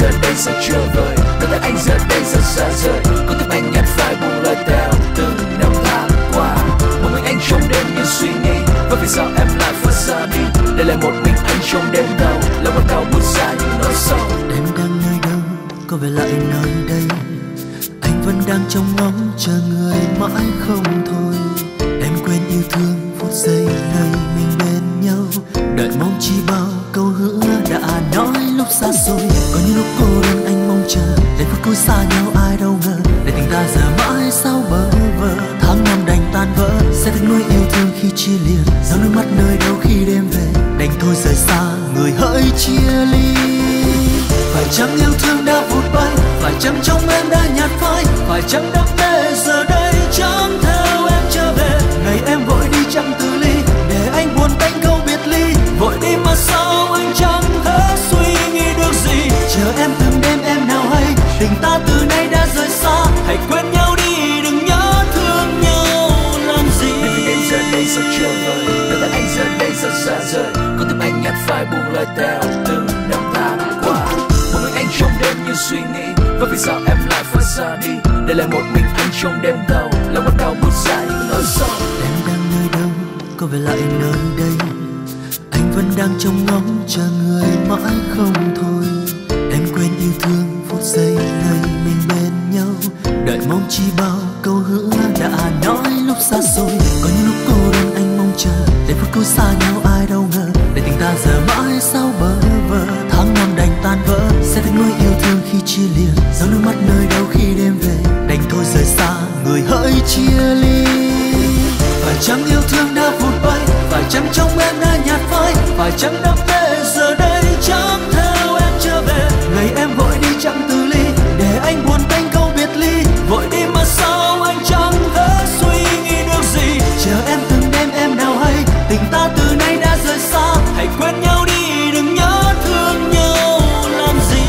giờ đây sẽ trở vời, có thể anh giờ đây rất xa rời, có thể anh nhạt phải buông lời tèo từng năm tháng qua. Một mình anh trong đêm như suy nghĩ, và vì sao em lại vượt xa đi? Đây là một mình anh trong đêm đầu, là một cao bước xa những nỗi sâu. Em đang nơi đâu, có về lại nơi đây? Anh vẫn đang trong ngóng chờ người mãi không thôi. Em quên yêu thương phút giây này mình bên nhau, đợi mong chi bao câu hứa đã nói lúc xa xôi. Có những lúc cô đơn anh mong chờ, để phút cuối xa nhau ai đâu ngờ, để tình ta giờ mãi sao bơ vơ. Tháng năm đành tan vỡ, sẽ thức nuôi yêu thương khi chia liền, giấu nước mắt nơi đâu khi đêm về, đành thôi rời xa người hỡi chia ly. Phải chăng yêu thương đã vụt bay, phải chăng trong em đã nhạt phai, phải chăng đắp bê giờ đây chẳng theo em trở về. Ngày em vội đi chẳng từ ly, để anh buồn tanh câu biệt ly, vội đi mà sao anh chẳng thể suy nghĩ được gì. Chờ em từng đêm em nào hay, tình ta từ nay đã rời xa, hãy quên nhau đi đừng nhớ thương nhau làm gì. Nếu em giờ đây sao trở vời, tất cả anh giờ đây rất xa rời, có tim anh nhạt phai buông lời tèo từng năm tháng qua. Một mình anh trong đêm như suy nghĩ, và vì sao em lại vượt xa đi? Đây là một mình anh trong đêm đầu, là một đau buốt dài những nỗi sâu. Em đang nơi đâu, có về lại nơi đây? Anh vẫn đang trong ngóng chờ người mãi không thôi. Em quên yêu thương phút giây này mình bên nhau, đợi mong chi bao câu hứa đã nói lúc xa xôi. Có những lúc cô đơn anh mong chờ, để phút cuối xa nhau ai đâu ngờ, để tình ta giờ mãi sao bơ vơ. Tháng năm đành tan vỡ, sẽ thức nuôi yêu thương khi chia liền, giấu nước mắt nơi đâu khi đêm về, đành thôi rời xa người hỡi chia ly. Phải chăng yêu thương đã vụt bay, phải chăng trong em đã nhạt phai, phải chăng đắp bê giờ đây chẳng theo em trở về. Ngày em vội đi chẳng từ ly, để anh buồn tanh câu biệt ly, vội đi mà sao anh chẳng thể suy nghĩ được gì. Chờ em từng đêm em nào hay, tình ta từ nay đã rời xa, hãy quên nhau đi đừng nhớ thương nhau làm gì.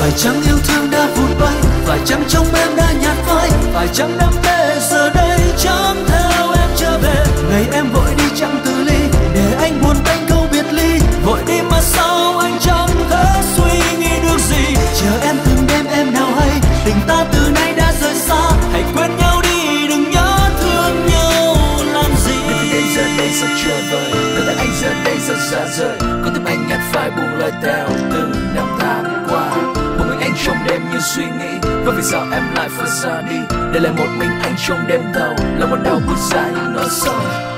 Phải chăng yêu thương đã vụt bay, phải chăng trong em đã nhạt phai, phải chăng đắp bê giờ đây chẳng theo em trở về. Ngày em vội đi chẳng từ ly, để anh buồn tanh câu biệt ly, vội đi mà sao anh chẳng thể suy nghĩ được gì. Chờ em từng đêm em nào hay, tình ta từ nay đã rời xa, hãy quên nhau đi đừng nhớ thương nhau làm gì. Nếu em giờ đây sao trở vời, tất cả anh giờ đây rất xa rời, có tim anh nhạt phai buông lời tèo từng năm tháng qua. Một mình anh trong đêm như suy nghĩ, và vì sao em lại vượt xa đi? Đây là một mình anh trong đêm thâu, là một đau buốt dài những nỗi sầu.